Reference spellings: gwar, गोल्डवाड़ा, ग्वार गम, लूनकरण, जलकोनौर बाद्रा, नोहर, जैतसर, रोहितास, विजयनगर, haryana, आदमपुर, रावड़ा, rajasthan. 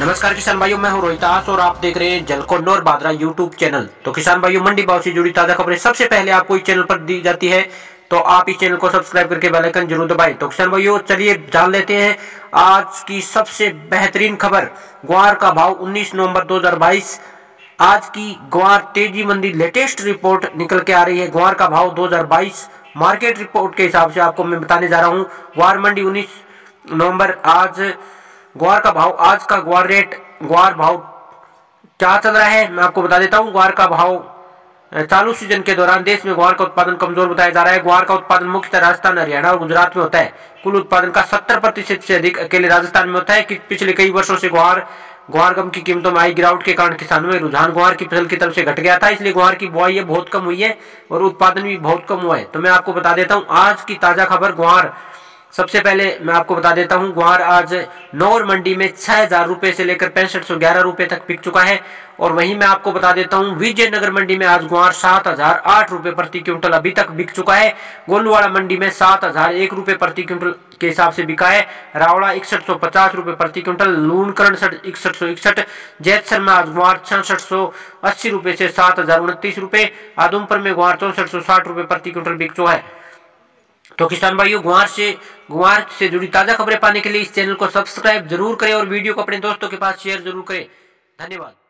नमस्कार किसान भाइयों, मैं हूं रोहितास और आप देख रहे हैं जलकोनौर बाद्रा यूट्यूब चैनल। तो किसान भाइयों, मंडी भाव से जुड़ी ताजा खबरें सबसे पहले आपको इस चैनल पर दी जाती है, तो आप इस चैनल को सब्सक्राइब करके बेल आइकन जरूर दबाएं। तो किसान भाइयों, चलिए जान लेते हैं आज की सबसे बेहतरीन खबर। ग्वार का भाव 19 नवम्बर 2022। आज की ग्वार तेजी मंदी लेटेस्ट रिपोर्ट निकल के आ रही है। ग्वार का भाव 2022 मार्केट रिपोर्ट के हिसाब से आपको मैं बताने जा रहा हूँ। ग्वार मंडी 19 नवम्बर आज ग्वार का भाव, आज का ग्वार रेट, ग्वार भाव क्या चल रहा है मैं आपको बता देता हूँ। ग्वार का भाव चालू सीजन के दौरान देश में ग्वार का उत्पादन कमजोर बताया जा रहा है। ग्वार का उत्पादन मुख्यतः राजस्थान, हरियाणा और गुजरात में होता है। कुल उत्पादन का 70% से अधिक अकेले राजस्थान में होता है। कि पिछले कई वर्षों से ग्वार गम की कीमतों में आई गिरावट के कारण किसानों में रुझान ग्वार की फसल की तरफ से घट गया था, इसलिए ग्वार की बुआई बहुत कम हुई है और उत्पादन भी बहुत कम हुआ है। तो मैं आपको बता देता हूँ आज की ताजा खबर ग्वार। सबसे पहले मैं आपको बता देता हूं, ग्वार आज नोहर मंडी में 6000 रुपये से लेकर 6511 रुपये तक बिक चुका है। और वहीं मैं आपको बता देता हूं विजयनगर मंडी में आज ग्वार 7008 रुपये प्रति क्विंटल अभी तक बिक चुका है। गोल्डवाड़ा मंडी में 7001 रुपये प्रति क्विंटल के हिसाब से बिका है। रावड़ा 6150 रुपये प्रति क्विंटल, लूनकरण 6161, जैतसर में आज ग्वार 6680 रुपये से 7029 रुपये, आदमपुर में ग्वार 6460 रुपये प्रति क्विंटल बिक चुका है। तो किसान भाइयों, ग्वार से जुड़ी ताजा खबरें पाने के लिए इस चैनल को सब्सक्राइब जरूर करें और वीडियो को अपने दोस्तों के पास शेयर जरूर करें। धन्यवाद।